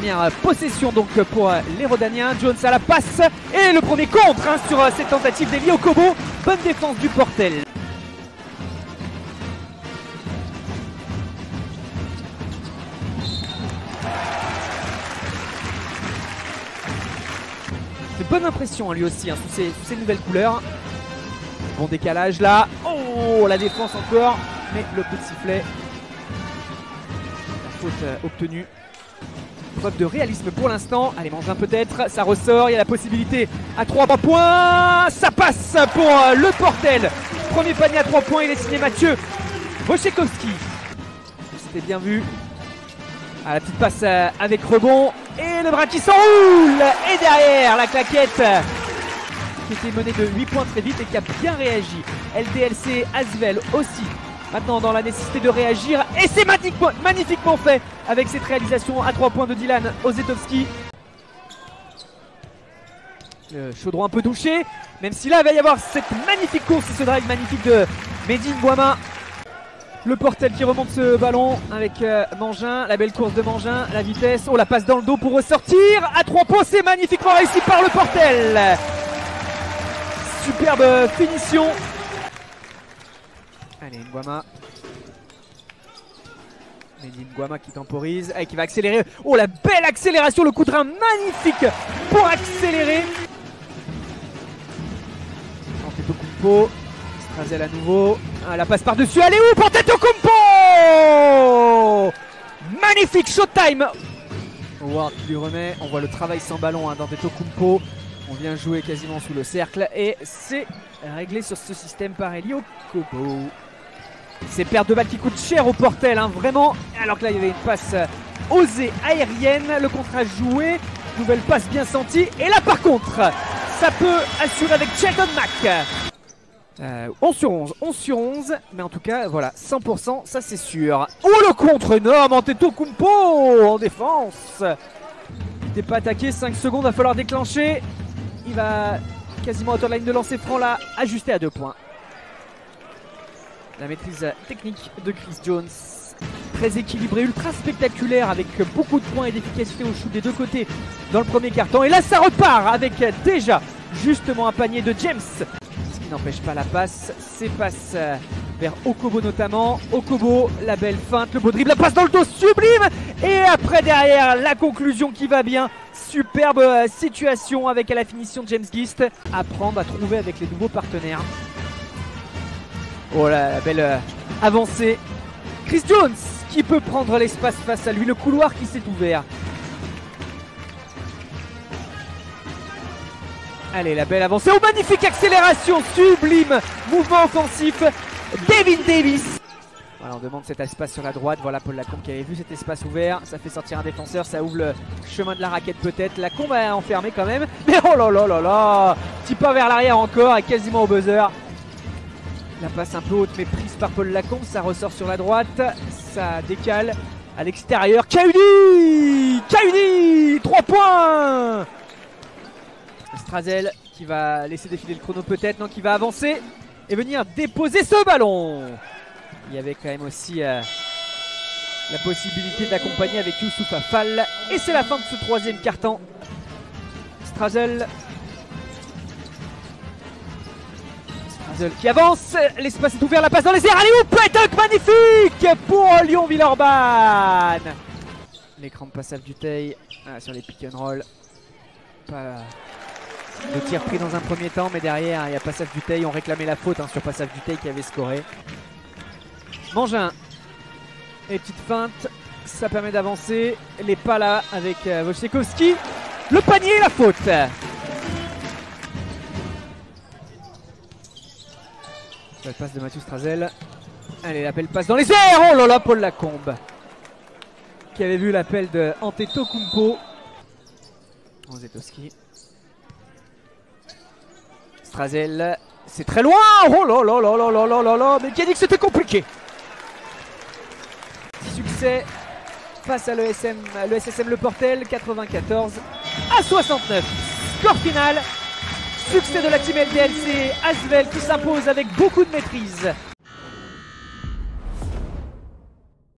Première possession donc pour les Rodaniens. Jones à la passe et le premier contre sur cette tentative d'Eli Okobo. Bonne défense du Portel. C'est bonne impression lui aussi sous ses nouvelles couleurs. Bon décalage là. Oh la défense encore. Mais le coup de sifflet. La faute obtenue. Preuve de réalisme pour l'instant. Allez, Mangin peut-être, ça ressort, il y a la possibilité à 3 points, ça passe pour le Portel. Premier panier à 3 points, il est signé Mathieu Wojciechowski. C'était bien vu. Ah, la petite passe avec rebond et le bras qui s'enroule. Et derrière, la claquette qui était menée de 8 points très vite et qui a bien réagi. LDLC Asvel aussi. Maintenant dans la nécessité de réagir et c'est magnifiquement fait avec cette réalisation à 3 points de Dylan Osetkowski. Le chaudron un peu touché, même si là il va y avoir cette magnifique course et ce drive magnifique de Medine Boima. Le Portel qui remonte ce ballon avec Mangin, la belle course de Mangin, la vitesse, oh la passe dans le dos pour ressortir, à 3 points c'est magnifiquement réussi par le Portel. Superbe finition. Allez, Nguama. Medine Boima qui temporise et qui va accélérer. Oh, la belle accélération, le coup de rein magnifique pour accélérer. Antetokounmpo. Strazel à nouveau. Ah, la passe par-dessus. Allez où pour Antetokounmpo? Magnifique showtime. Howard qui lui remet. On voit le travail sans ballon d'Antetokounmpo. On vient jouer quasiment sous le cercle. Et c'est réglé sur ce système par Eli Okobo. Ces pertes de balles qui coûtent cher au Portel, vraiment. Alors que là, il y avait une passe osée aérienne. Le contrat joué. Nouvelle passe bien sentie. Et là, par contre, ça peut assurer avec Sheldon Mack. 11 sur 11. Mais en tout cas, voilà, 100%, ça c'est sûr. Oh, le contre énorme Antetokounmpo en défense. Il n'était pas attaqué. 5 secondes, va falloir déclencher. Il va quasiment à la ligne de lancer franc là, ajusté à 2 points. La maîtrise technique de Chris Jones, très équilibré, ultra spectaculaire avec beaucoup de points et d'efficacité au shoot des deux côtés dans le premier quart-temps. Et là ça repart avec déjà justement un panier de James. Ce qui n'empêche pas la passe, ses passes vers Okobo notamment. Okobo, la belle feinte, le beau dribble, la passe dans le dos sublime. Et après derrière la conclusion qui va bien. Superbe situation avec à la finition de James Gist. Apprendre à trouver avec les nouveaux partenaires. Oh la belle avancée. Chris Jones qui peut prendre l'espace face à lui. Le couloir qui s'est ouvert. Allez la belle avancée. Oh magnifique accélération. Sublime. Mouvement offensif. David Davis. Voilà, on demande cet espace sur la droite. Voilà Paul Lacombe qui avait vu cet espace ouvert. Ça fait sortir un défenseur. Ça ouvre le chemin de la raquette peut-être. Lacombe a enfermé quand même. Mais oh là là là là. Petit pas vers l'arrière encore et quasiment au buzzer. La passe un peu haute mais prise par Paul Lacombe. Ça ressort sur la droite. Ça décale à l'extérieur. Kaudi, 3 points. Strazel qui va laisser défiler le chrono peut-être. Non, qui va avancer et venir déposer ce ballon. Il y avait quand même aussi la possibilité d'accompagner avec Youssoufa Fall. Et c'est la fin de ce troisième carton. Strazel. Strazel qui avance. L'espace est ouvert, la passe dans les airs. Allez, où pétanque magnifique pour Lyon-Villeurbanne. L'écran de Passav Duteil sur les pick and roll. Pas de tir pris dans un premier temps, mais derrière, il y a Passav Duteil. On réclamait la faute sur Passav Duteil qui avait scoré. Mangin et petite feinte, ça permet d'avancer. Les pas là avec Wojciechowski. Le panier et la faute. La passe de Mathieu Strazel. Allez, l'appel passe dans les airs. Oh là là, Paul Lacombe qui avait vu l'appel de Antetokounmpo. Zetoski. Strazel, c'est très loin. Oh là là là là là là là. Mais qui a dit que c'était compliqué? Succès face à l'ESSM Le Portel, 94-69. Score final, succès de la team LDLC Asvel qui s'impose avec beaucoup de maîtrise.